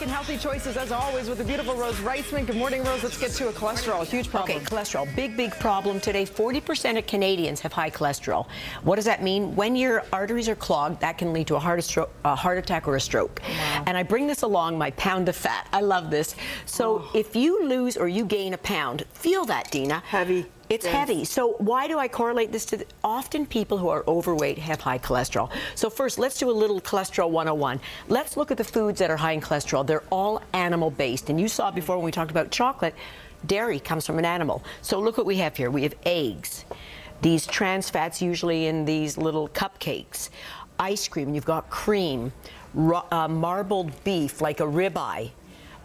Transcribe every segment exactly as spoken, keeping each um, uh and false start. quick and healthy choices, as always, with the beautiful Rose Reisman. Good morning, Rose. Let's get to a cholesterol, a huge problem. Okay, cholesterol, big, big problem today. forty percent of Canadians have high cholesterol. What does that mean? When your arteries are clogged, that can lead to a heart, a heart attack or a stroke. Wow. And I bring this along, my pound of fat. I love this. So oh. if you lose or you gain a pound, feel that, Dina. Heavy. It's yes. heavy. So why do I correlate this to the, often people who are overweight have high cholesterol. So first, let's do a little cholesterol one oh one. Let's look at the foods that are high in cholesterol. They're all animal-based. And you saw before when we talked about chocolate, dairy comes from an animal. So look what we have here. We have eggs, these trans fats usually in these little cupcakes, ice cream, you've got cream, raw, uh, marbled beef like a ribeye,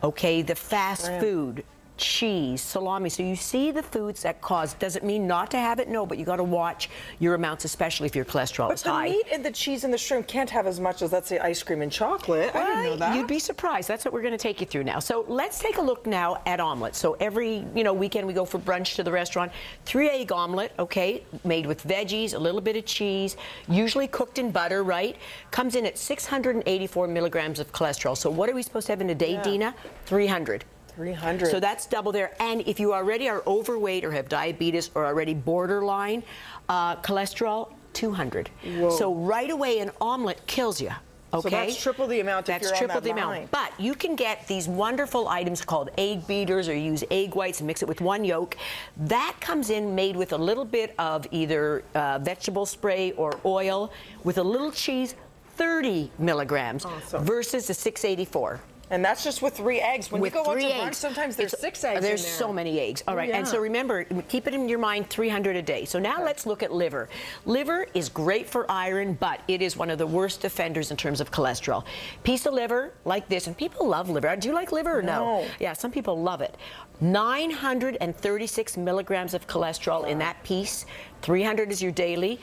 okay, the fast yeah. food. Cheese, salami. So you see the foods that cause. Does it mean not to have it? No, but you got to watch your amounts, especially if your cholesterol but is high. But the meat and the cheese and the shrimp can't have as much as, let's say, ice cream and chocolate. Well, I didn't know that. You'd be surprised. That's what we're going to take you through now. So let's take a look now at omelets. So every you know weekend we go for brunch to the restaurant. Three egg omelet, okay, made with veggies, a little bit of cheese, usually cooked in butter, right? Comes in at six hundred eighty-four milligrams of cholesterol. So what are we supposed to have in a day, yeah. Dina? three hundred. three hundred. So that's double there. And if you already are overweight or have diabetes or already borderline uh, cholesterol, two hundred. Whoa. So right away an omelet kills you. Okay. So that's triple the amount. That's triple the amount. But you can get these wonderful items called egg beaters, or use egg whites and mix it with one yolk. That comes in made with a little bit of either uh, vegetable spray or oil, with a little cheese, thirty milligrams awesome. Versus the six eighty-four. And that's just with three eggs. When with you go out to brunch, sometimes there's it's, six eggs. There's in there. So many eggs. All right. Yeah. And so remember, keep it in your mind, three hundred a day. So now okay. let's look at liver. Liver is great for iron, but it is one of the worst offenders in terms of cholesterol. Piece of liver like this, and people love liver. Do you like liver or no? no? Yeah, some people love it. nine hundred thirty-six milligrams of cholesterol wow. in that piece. three hundred is your daily.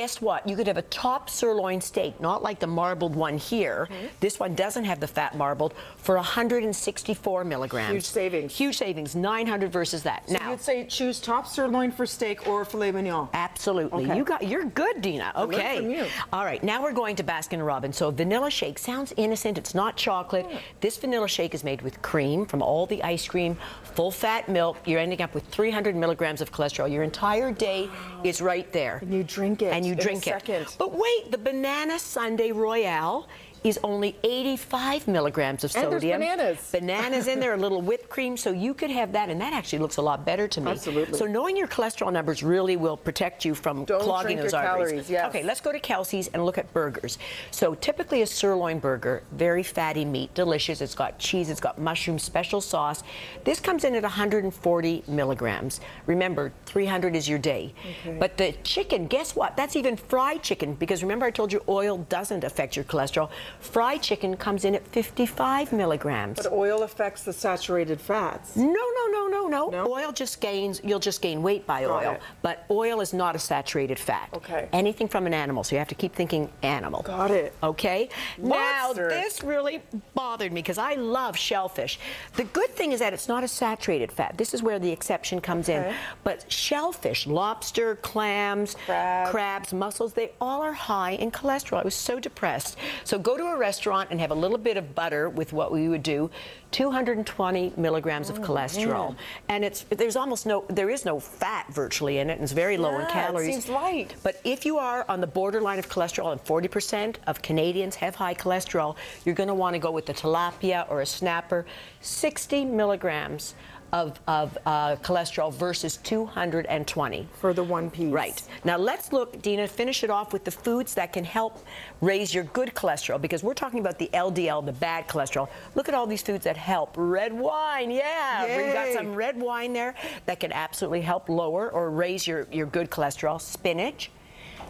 Guess what? You could have a top sirloin steak, not like the marbled one here. Mm-hmm. This one doesn't have the fat marbled, for one hundred sixty-four milligrams. Huge savings. Huge savings, nine hundred versus that. So now, you'd say choose top sirloin for steak or filet mignon. Absolutely. Okay. You got, you're good, Dina. Okay. From you. All right, now we're going to Baskin and Robin. So vanilla shake sounds innocent. It's not chocolate. Mm. This vanilla shake is made with cream from all the ice cream, full fat milk. You're ending up with three hundred milligrams of cholesterol. Your entire day wow. is right there. And you drink it. And you drink it. But wait, the banana sundae royale is only eighty-five milligrams of sodium. And there's bananas. Bananas in there, a little whipped cream, so you could have that, and that actually looks a lot better to me. Absolutely. So knowing your cholesterol numbers really will protect you from Don't clogging drink those your arteries. Calories, yes. Okay, let's go to Kelsey's and look at burgers. So typically a sirloin burger, very fatty meat, delicious. It's got cheese, it's got mushroom, special sauce. This comes in at one hundred forty milligrams. Remember, three hundred is your day. Okay. But the chicken, guess what? That's even fried chicken, because remember I told you oil doesn't affect your cholesterol. Fried chicken comes in at fifty-five milligrams. But oil affects the saturated fats. No, no, no, no, no. no? Oil just gains, you'll just gain weight by Got oil. It. But oil is not a saturated fat. Okay. Anything from an animal, so you have to keep thinking animal. Got it. Okay? Monster. Now, this really bothered me because I love shellfish. The good thing is that it's not a saturated fat. This is where the exception comes okay. in. But shellfish, lobster, clams, Crab. crabs, mussels, they all are high in cholesterol. I was so depressed. So go Go to a restaurant and have a little bit of butter with what we would do, two hundred twenty milligrams oh, of cholesterol, man. and it's there's almost no there is no fat virtually in it, and it's very low yeah, in calories. It seems light. But if you are on the borderline of cholesterol, and forty percent of Canadians have high cholesterol, you're going to want to go with the tilapia or a snapper, sixty milligrams of, of uh, cholesterol versus two hundred twenty. For the one piece. Right. Now let's look, Dina, finish it off with the foods that can help raise your good cholesterol, because we're talking about the L D L, the bad cholesterol. Look at all these foods that help. Red wine, yeah. Yay. We've got some red wine there that can absolutely help lower or raise your, your good cholesterol. Spinach,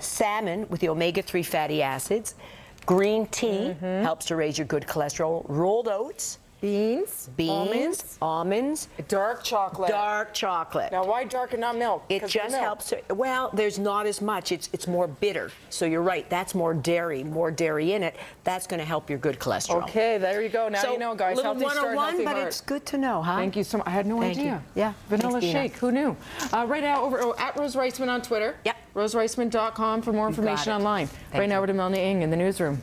salmon with the omega three fatty acids, green tea mm-hmm. helps to raise your good cholesterol, rolled oats, Beans, beans, almonds, almonds, dark chocolate, dark chocolate. Now, why dark and not milk? It just milk. helps. To, well, there's not as much. It's it's more bitter. So you're right. That's more dairy, more dairy in it. That's going to help your good cholesterol. Okay, there you go. Now so, you know, guys. Little healthy start, healthy but heart. It's good to know, huh? Thank you so much. I had no Thank idea. You. Yeah, vanilla Thanks, shake. Dina. Who knew? Uh, right now, over oh, at Rose Reisman on Twitter. Yep. Rose Reisman dot com for more information online. Thank right you. now, over to Melanie Ng in the newsroom.